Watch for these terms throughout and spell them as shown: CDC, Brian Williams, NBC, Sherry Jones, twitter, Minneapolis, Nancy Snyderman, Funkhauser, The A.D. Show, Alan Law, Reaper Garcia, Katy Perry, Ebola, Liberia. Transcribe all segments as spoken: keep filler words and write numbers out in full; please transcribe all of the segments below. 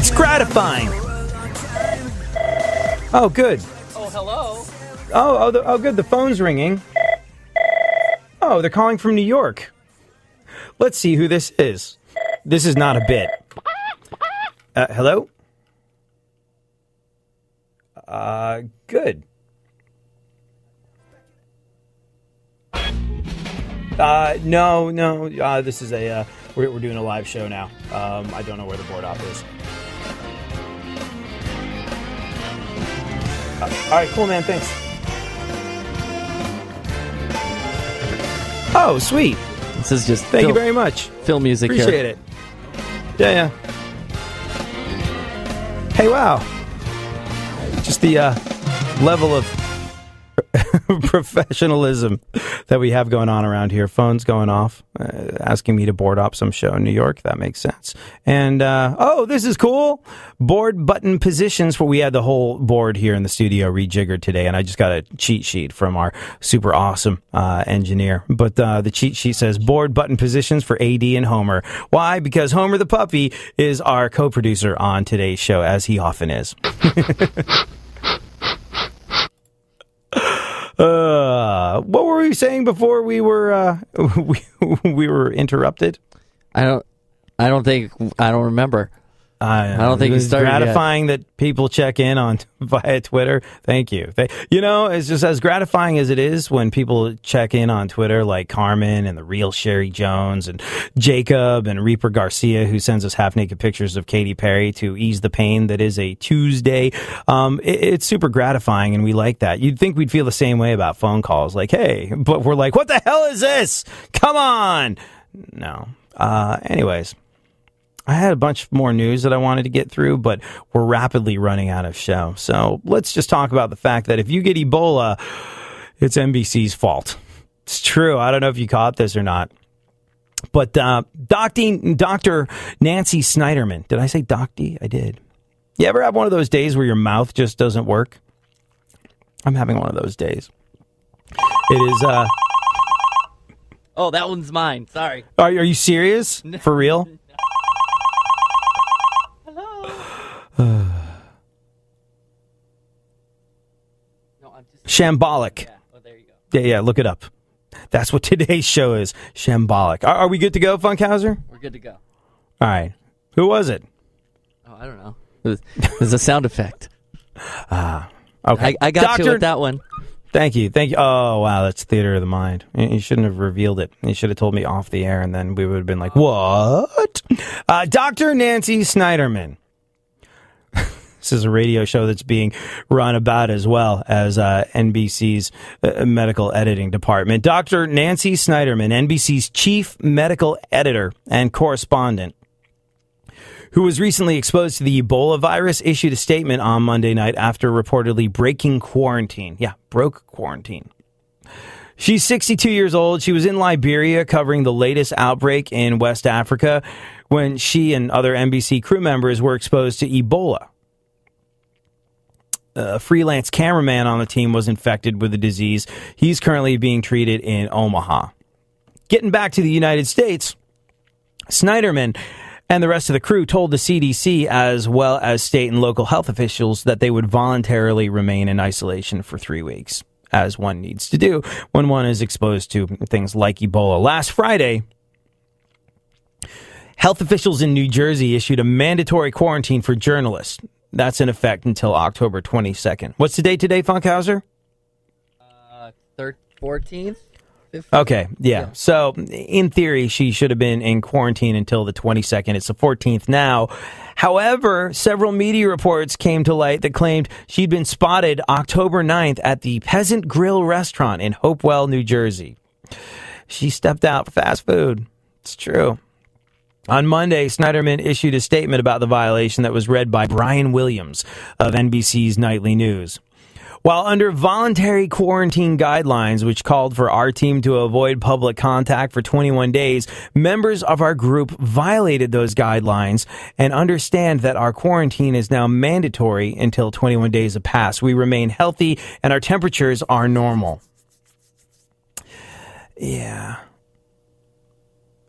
It's gratifying. Oh, good. Oh, hello. Oh, oh, the, oh, good. The phone's ringing. Oh, they're calling from New York. Let's see who this is. This is not a bit. Uh, hello? Uh, good. Uh, no, no, uh, this is a, uh, we're, we're doing a live show now. Um, I don't know where the board op is. Uh, all right, cool, man, thanks. Oh, sweet. This is just Thank Phil, you very much. Phil music Appreciate here. Appreciate it. Yeah, yeah. Hey, wow. Just the uh, level of professionalism that we have going on around here. Phones going off, uh, asking me to board up some show in New York. That makes sense. And, uh, oh, this is cool. Board button positions, where we had the whole board here in the studio rejiggered today, and I just got a cheat sheet from our super awesome uh, engineer. But uh, the cheat sheet says board button positions for A D and Homer. Why? Because Homer the puppy is our co-producer on today's show, as he often is. Uh, what were we saying before we were uh, we we were interrupted? I don't, I don't think I don't remember. I, I don't think you started. Gratifying yet. That people check in on via Twitter. Thank you. They, you know, it's just as gratifying as it is when people check in on Twitter, like Carmen and the real Sherry Jones and Jacob and Reaper Garcia, who sends us half naked pictures of Katy Perry to ease the pain that is a Tuesday. Um, it, it's super gratifying, and we like that. You'd think we'd feel the same way about phone calls, like, hey, but we're like, what the hell is this? Come on. No. Uh, anyways. I had a bunch more news that I wanted to get through, but we're rapidly running out of show. So let's just talk about the fact that if you get Ebola, it's N B C's fault. It's true. I don't know if you caught this or not. But uh, Doctor Nancy Snyderman. Did I say Docty? I did. You ever have one of those days where your mouth just doesn't work? I'm having one of those days. It is... Uh... Oh, that one's mine. Sorry. Are, are you serious? For real? Shambolic. Yeah, well, there you go. Yeah, yeah, look it up. That's what today's show is. Shambolic. Are, are we good to go, Funkhauser? We're good to go. All right. Who was it? Oh, I don't know. It was, it was a sound effect. Ah, uh, okay. I, I got Doctor... you with that one. Thank you. Thank you. Oh, wow. That's theater of the mind. You shouldn't have revealed it. You should have told me off the air, and then we would have been like, what? Uh, Doctor Nancy Snyderman. This is a radio show that's being run about as well as uh, N B C's uh, medical editing department. Doctor Nancy Snyderman, N B C's chief medical editor and correspondent, who was recently exposed to the Ebola virus, issued a statement on Monday night after reportedly breaking quarantine. Yeah, broke quarantine. She's sixty-two years old. She was in Liberia covering the latest outbreak in West Africa when she and other N B C crew members were exposed to Ebola. A freelance cameraman on the team was infected with the disease. He's currently being treated in Omaha. Getting back to the United States, Snyderman and the rest of the crew told the C D C as well as state and local health officials that they would voluntarily remain in isolation for three weeks, as one needs to do when one is exposed to things like Ebola. Last Friday, health officials in New Jersey issued a mandatory quarantine for journalists. That's in effect until October twenty-second. What's the date today, Funkhauser? Uh, fourteenth? fifteenth? Okay, yeah. yeah. So, in theory, she should have been in quarantine until the twenty-second. It's the fourteenth now. However, several media reports came to light that claimed she'd been spotted October ninth at the Peasant Grill restaurant in Hopewell, New Jersey. She stepped out for fast food. It's true. On Monday, Snyderman issued a statement about the violation that was read by Brian Williams of N B C's Nightly News. While under voluntary quarantine guidelines, which called for our team to avoid public contact for twenty-one days, members of our group violated those guidelines and understand that our quarantine is now mandatory until twenty-one days have passed. We remain healthy and our temperatures are normal. Yeah.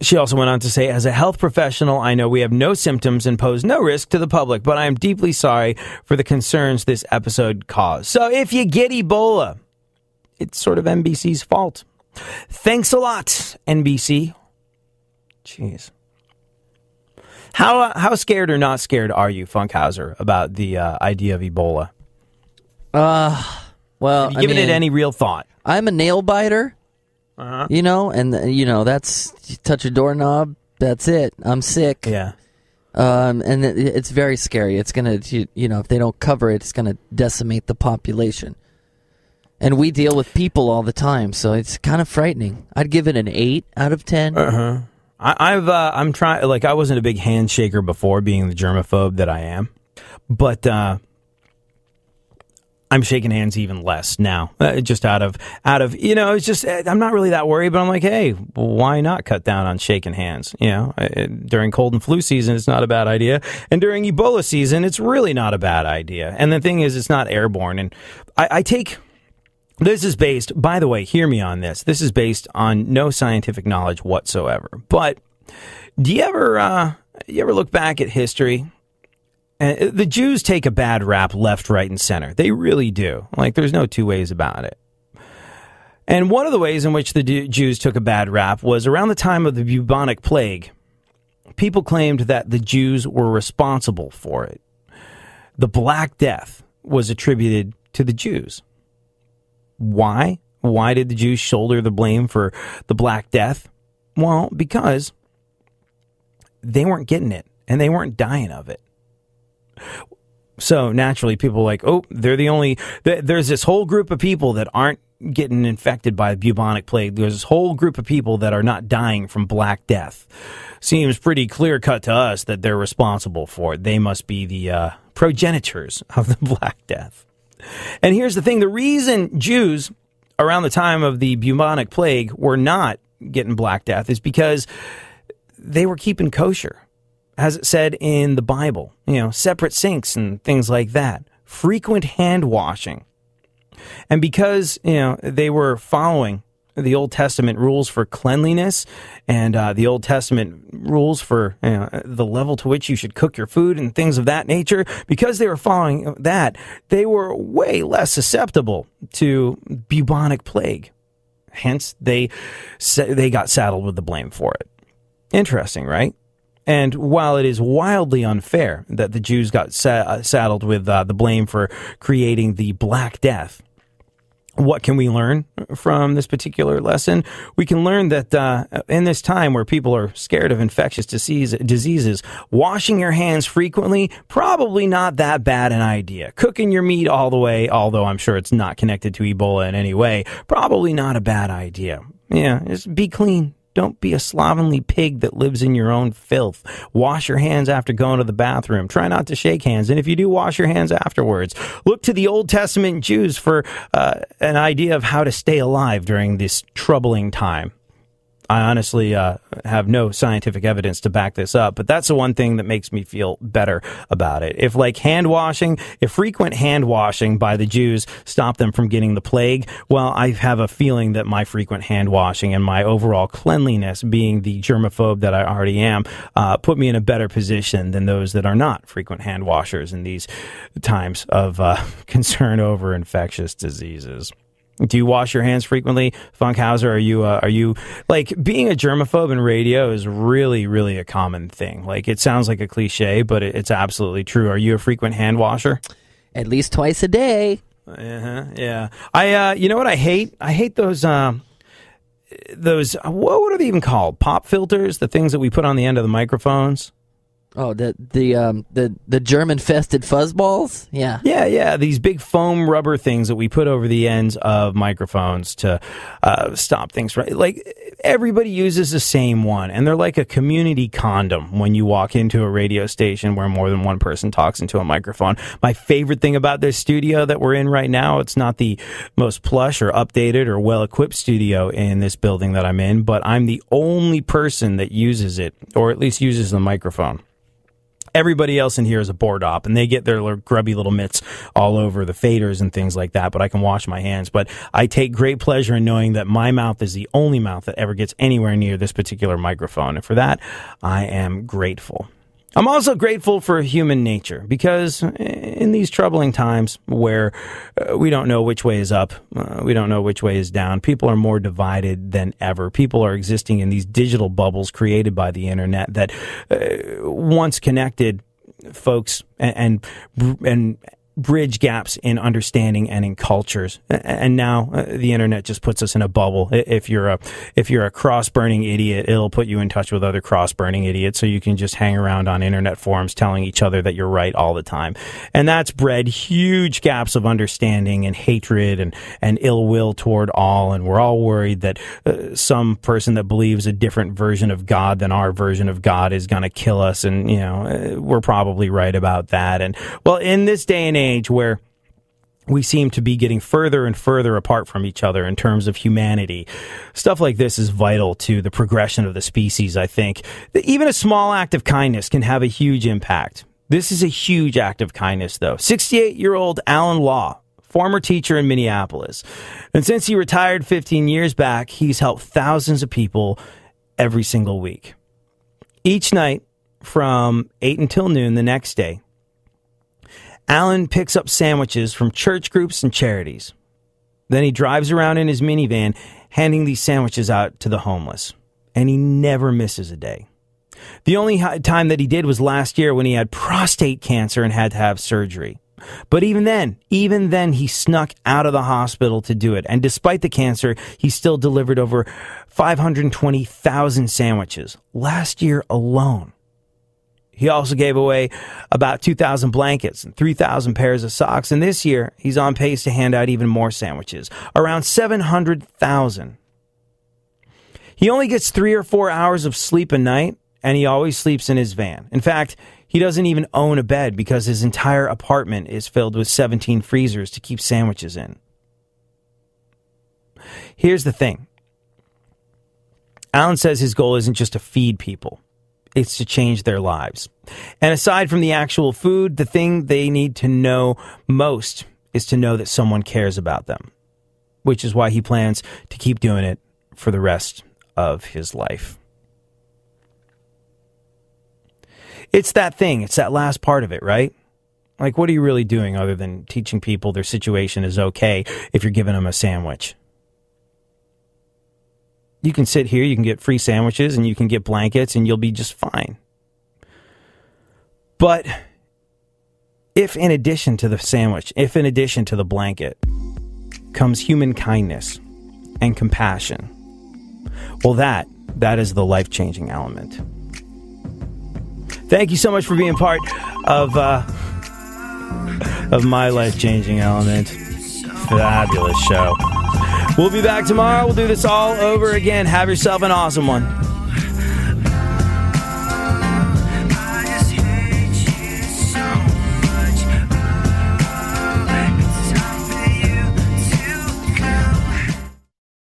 She also went on to say, as a health professional, I know we have no symptoms and pose no risk to the public, but I am deeply sorry for the concerns this episode caused. So if you get Ebola, it's sort of N B C's fault. Thanks a lot, N B C. Jeez. How how scared or not scared are you, Funkhauser, about the uh, idea of Ebola? Uh, well, have you given I mean, it any real thought? I'm a nail biter. Uh-huh. You know, and, you know, that's, you touch a doorknob, that's it. I'm sick. Yeah. Um, and it, it's very scary. It's going to, you, you know, if they don't cover it, it's going to decimate the population. And we deal with people all the time, so it's kind of frightening. I'd give it an eight out of ten. Uh-huh. I, I've, uh, I'm trying, like, I wasn't a big handshaker before, being the germaphobe that I am. But, uh... I'm shaking hands even less now, uh, just out of, out of you know, it's just, I'm not really that worried, but I'm like, hey, why not cut down on shaking hands? You know, I, during cold and flu season, it's not a bad idea. And during Ebola season, it's really not a bad idea. And the thing is, it's not airborne. And I, I take, this is based, by the way, hear me on this. This is based on no scientific knowledge whatsoever. But do you ever, uh, you ever look back at history? And the Jews take a bad rap left, right, and center. They really do. Like, there's no two ways about it. And one of the ways in which the Jews took a bad rap was around the time of the bubonic plague. People claimed that the Jews were responsible for it. The Black Death was attributed to the Jews. Why? Why did the Jews shoulder the blame for the Black Death? Well, because they weren't getting it, and they weren't dying of it. So naturally, people are like, oh, they're the only, th- there's this whole group of people that aren't getting infected by bubonic plague. There's this whole group of people that are not dying from Black Death. Seems pretty clear cut to us that they're responsible for it. They must be the uh, progenitors of the Black Death. And here's the thing. The reason Jews around the time of the bubonic plague were not getting Black Death is because they were keeping kosher. As it said in the Bible, you know, separate sinks and things like that, frequent hand washing. And because, you know, they were following the Old Testament rules for cleanliness and uh, the Old Testament rules for, you know, the level to which you should cook your food and things of that nature, because they were following that, they were way less susceptible to bubonic plague. Hence, they they got saddled with the blame for it. Interesting, right? And while it is wildly unfair that the Jews got sa- saddled with uh, the blame for creating the Black Death, what can we learn from this particular lesson? We can learn that uh, in this time where people are scared of infectious disease, diseases, washing your hands frequently, probably not that bad an idea. Cooking your meat all the way, although I'm sure it's not connected to Ebola in any way, probably not a bad idea. Yeah, just be clean. Don't be a slovenly pig that lives in your own filth. Wash your hands after going to the bathroom. Try not to shake hands. And if you do, wash your hands afterwards. Look to the Old Testament Jews for uh, an idea of how to stay alive during this troubling time. I honestly uh, have no scientific evidence to back this up, but that's the one thing that makes me feel better about it. If, like, hand washing, if frequent hand washing by the Jews stopped them from getting the plague, well, I have a feeling that my frequent hand washing and my overall cleanliness, being the germaphobe that I already am, uh, put me in a better position than those that are not frequent hand washers in these times of uh, concern over infectious diseases. Do you wash your hands frequently, Funkhauser? Are you, uh, are you, like, being a germaphobe in radio is really, really a common thing. Like, it sounds like a cliche, but it, it's absolutely true. Are you a frequent hand washer? At least twice a day. Uh-huh, yeah. I, uh, you know what I hate? I hate those, um, those, what, what are they even called? Pop filters? The things that we put on the end of the microphones? Oh, the the um the, the germ-infested fuzzballs? Yeah. Yeah, yeah. These big foam rubber things that we put over the ends of microphones to uh, stop things. Right? Like, everybody uses the same one, and they're like a community condom when you walk into a radio station where more than one person talks into a microphone. My favorite thing about this studio that we're in right now, it's not the most plush or updated or well-equipped studio in this building that I'm in, but I'm the only person that uses it, or at least uses the microphone. Everybody else in here is a board op, and they get their little grubby little mitts all over the faders and things like that, but I can wash my hands. But I take great pleasure in knowing that my mouth is the only mouth that ever gets anywhere near this particular microphone, and for that, I am grateful. I'm also grateful for human nature, because in these troubling times where uh, we don't know which way is up, uh, we don't know which way is down, people are more divided than ever. People are existing in these digital bubbles created by the internet that uh, once connected folks and and, and bridge gaps in understanding and in cultures, and now uh, the internet just puts us in a bubble. If you're a if you're a cross-burning idiot, it'll put you in touch with other cross-burning idiots, so you can just hang around on internet forums telling each other that you're right all the time, and that's bred huge gaps of understanding and hatred and and ill will toward all. And we're all worried that uh, some person that believes a different version of God than our version of God is going to kill us, and you know uh, we're probably right about that. And well, in this day and age. Age where we seem to be getting further and further apart from each other in terms of humanity. Stuff like this is vital to the progression of the species, I think. Even a small act of kindness can have a huge impact. This is a huge act of kindness, though. sixty-eight-year-old Alan Law, former teacher in Minneapolis. And since he retired fifteen years back, he's helped thousands of people every single week. Each night from eight until noon the next day, Alan picks up sandwiches from church groups and charities. Then he drives around in his minivan, handing these sandwiches out to the homeless. And he never misses a day. The only time that he did was last year when he had prostate cancer and had to have surgery. But even then, even then, he snuck out of the hospital to do it. And despite the cancer, he still delivered over five hundred twenty thousand sandwiches last year alone. He also gave away about two thousand blankets and three thousand pairs of socks. And this year, he's on pace to hand out even more sandwiches, around seven hundred thousand. He only gets three or four hours of sleep a night, and he always sleeps in his van. In fact, he doesn't even own a bed because his entire apartment is filled with seventeen freezers to keep sandwiches in. Here's the thing. Alan says his goal isn't just to feed people. It's to change their lives. And aside from the actual food, the thing they need to know most is to know that someone cares about them, which is why he plans to keep doing it for the rest of his life. It's that thing. It's that last part of it, right? Like, what are you really doing other than teaching people their situation is okay if you're giving them a sandwich? You can sit here, you can get free sandwiches, and you can get blankets, and you'll be just fine. But if in addition to the sandwich, if in addition to the blanket, comes human kindness and compassion, well, that, that is the life-changing element. Thank you so much for being part of, uh, of my life-changing element. Fabulous show. We'll be back tomorrow. We'll do this all over again. Have yourself an awesome one.